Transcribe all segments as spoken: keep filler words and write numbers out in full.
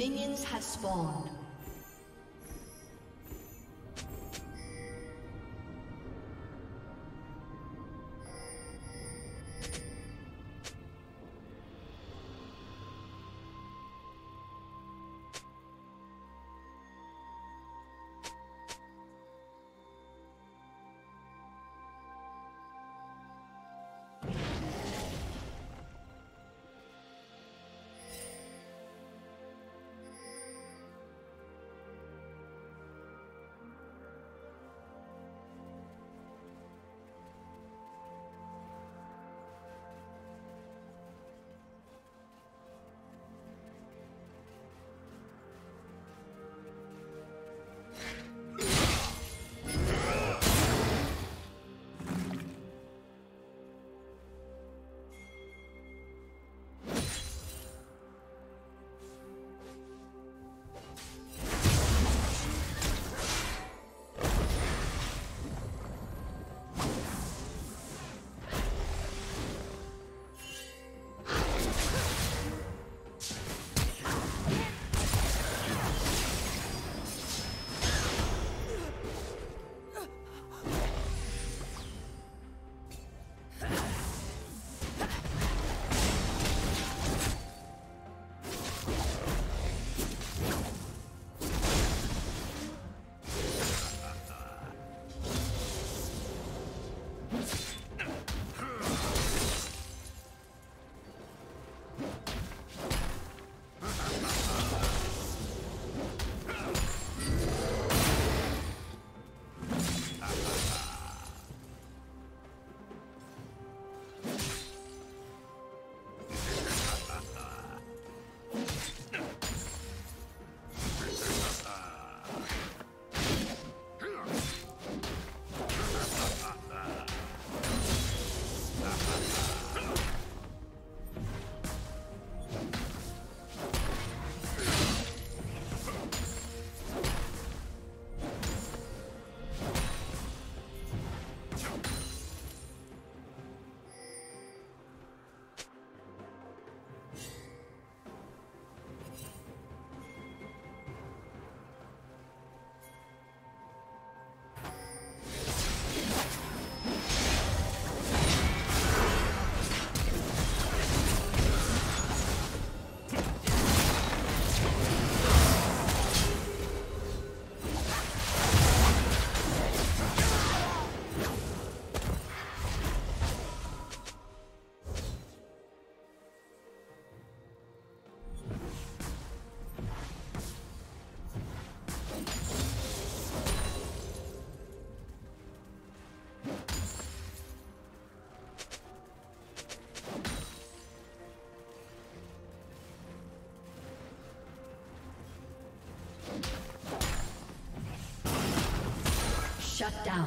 Minions have spawned. Shut down.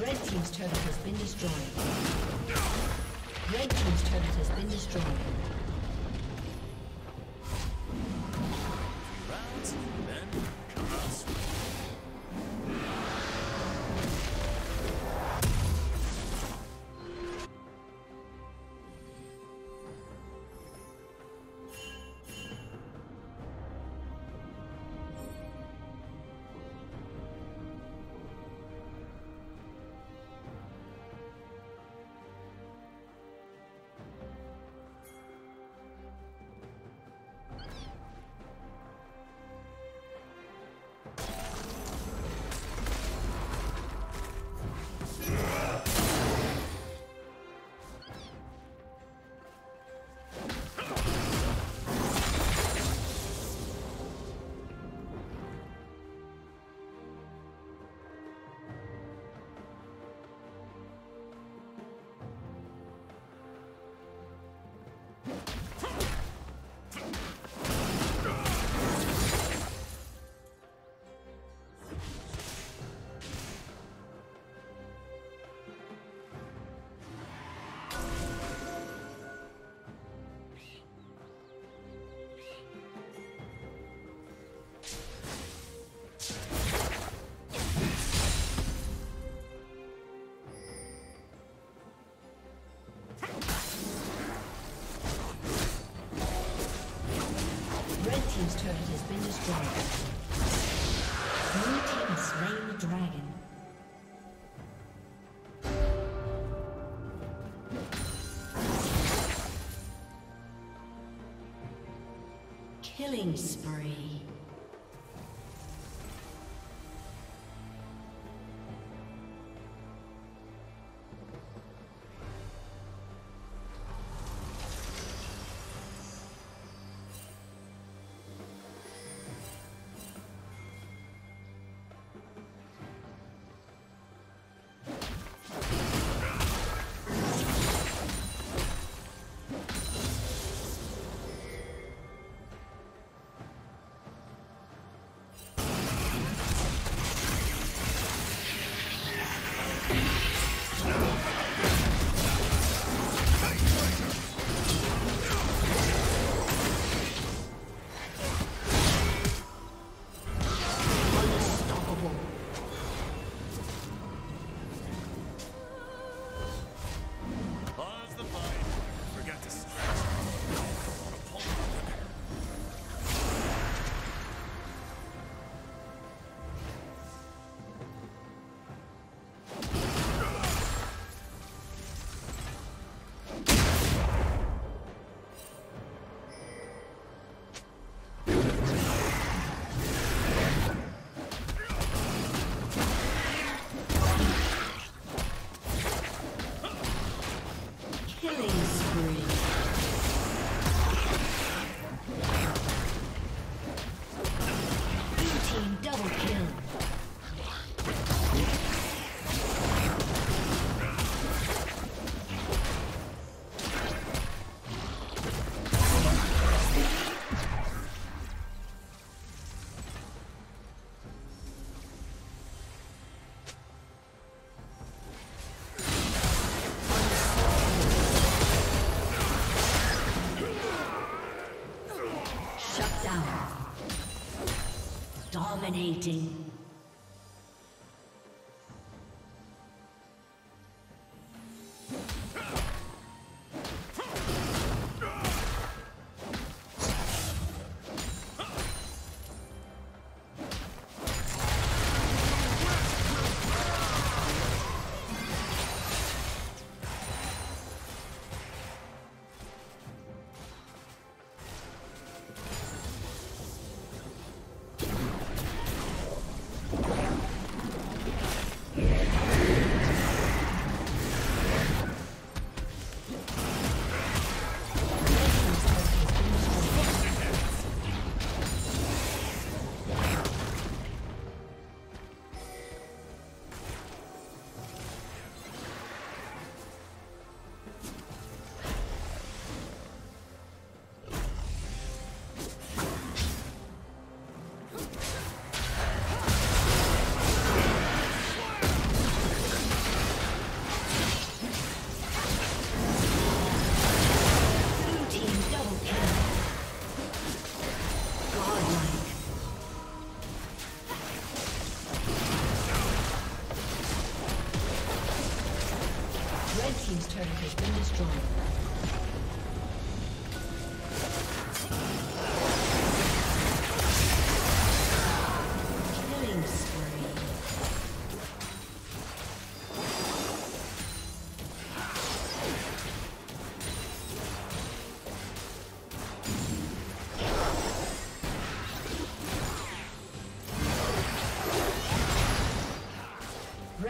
Red team's turret has been destroyed. Red team's turret has been destroyed. Killing spree. Dominating.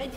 Red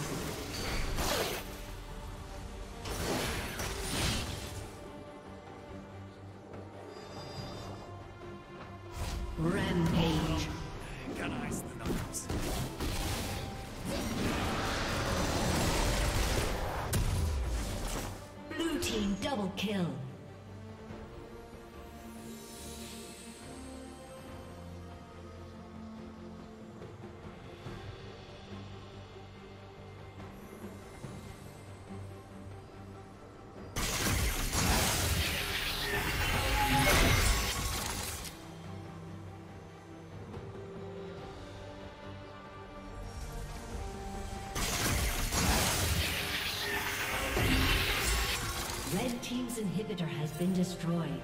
Team's inhibitor has been destroyed.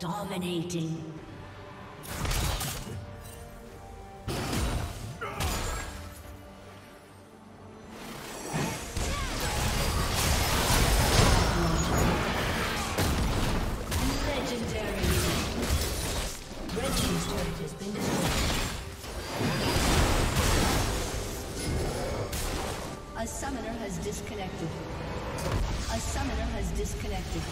Dominating. A summoner has disconnected. A summoner has disconnected.